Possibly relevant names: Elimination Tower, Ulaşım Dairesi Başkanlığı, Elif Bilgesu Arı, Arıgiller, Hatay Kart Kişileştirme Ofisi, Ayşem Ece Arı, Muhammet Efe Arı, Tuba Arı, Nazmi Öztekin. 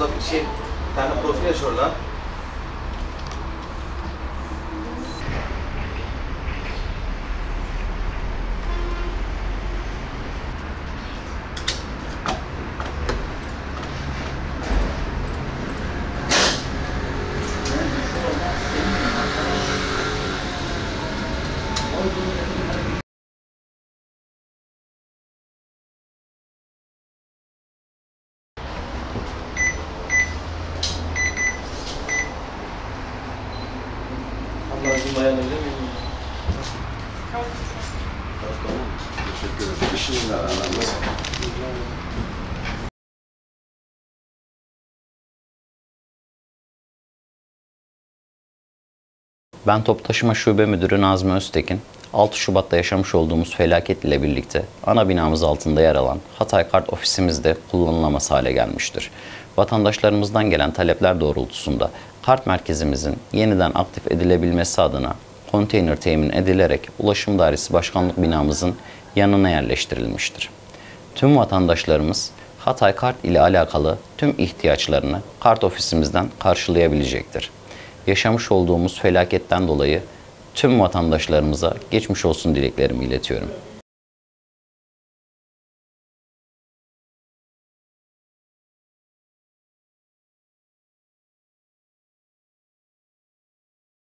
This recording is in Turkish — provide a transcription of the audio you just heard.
burada bir şey, tane profil açıyorlar. Nazmi dayanabilir miyim? Tamam. Tamam. Teşekkür ederim. İşinizle aranız. Ben Toplu Taşıma Şube Müdürü Nazmi Öztekin. 6 Şubat'ta yaşamış olduğumuz felaket ile birlikte ana binamız altında yer alan Hatay Kart ofisimizde kullanılamaz hale gelmiştir. Vatandaşlarımızdan gelen talepler doğrultusunda kart merkezimizin yeniden aktif edilebilmesi adına konteyner temin edilerek Ulaşım Dairesi Başkanlık binamızın yanına yerleştirilmiştir. Tüm vatandaşlarımız Hatay Kart ile alakalı tüm ihtiyaçlarını kart ofisimizden karşılayabilecektir. Yaşamış olduğumuz felaketten dolayı tüm vatandaşlarımıza geçmiş olsun dileklerimi iletiyorum.